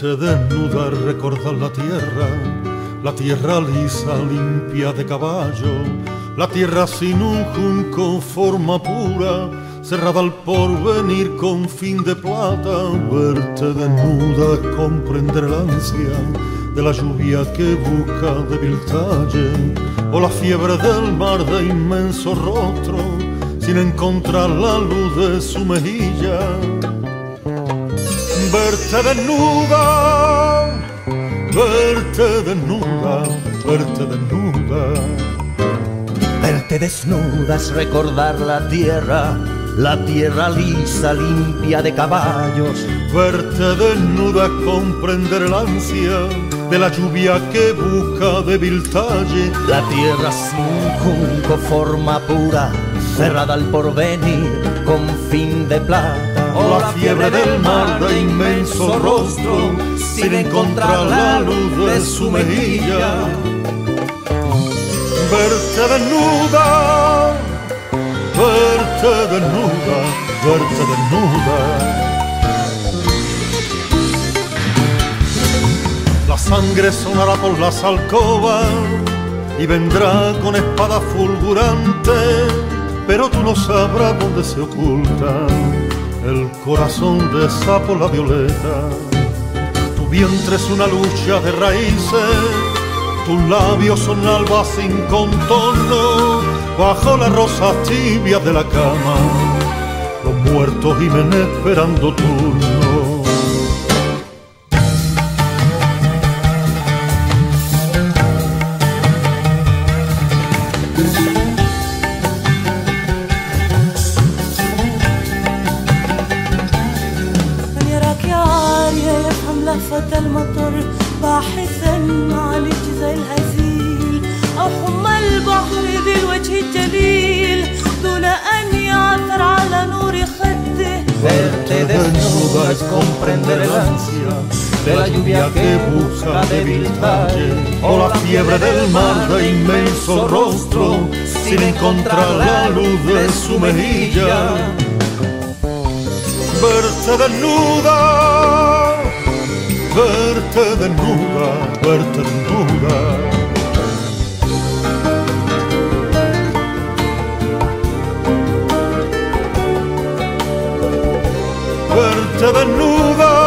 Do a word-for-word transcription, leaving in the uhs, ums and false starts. se desnuda, recordar la tierra, la tierra lisa, limpia de caballo, la tierra sin un junco, forma pura, cerrada al porvenir con fin de plata. Verte desnuda es comprender el ansia de la lluvia que busca débil talle, o la fiebre del mar de inmenso rostro, sin encontrar la luz de su mejilla. Verte desnuda, verte desnuda, verte desnuda. Verte desnuda es recordar la tierra, la tierra lisa, limpia de caballos. Verte desnuda es comprender el ansia de la lluvia que busca débil talle, la tierra sin junco, forma pura, cerrada al porvenir con fin de plata, o la fiebre del mar de inmenso rostro, sin encontrar la luz de su mejilla. Verte desnuda, verte desnuda, verte desnuda. La sangre sonará por las alcobas y vendrá con espada fulgurante, pero tú no sabrás dónde se oculta el corazón de esa pola violeta. Tu vientre es una lucha de raíces, tus labios son albas sin contorno, bajo las rosas tibias de la cama, los muertos gimen esperando turno. يراك عارية يفهم لهفة المطر، باحثا عن الجزء الهزيل أو حمى البحر ذي الوجه الجليل، دون أن يعثر على نور خده. Verte desnuda es comprender el ansia de la lluvia que busca débil talle, o la fiebre del mar de inmenso rostro, sin encontrar la luz de su mejilla. Verte desnuda, verte desnuda, verte desnuda. Verte desnuda.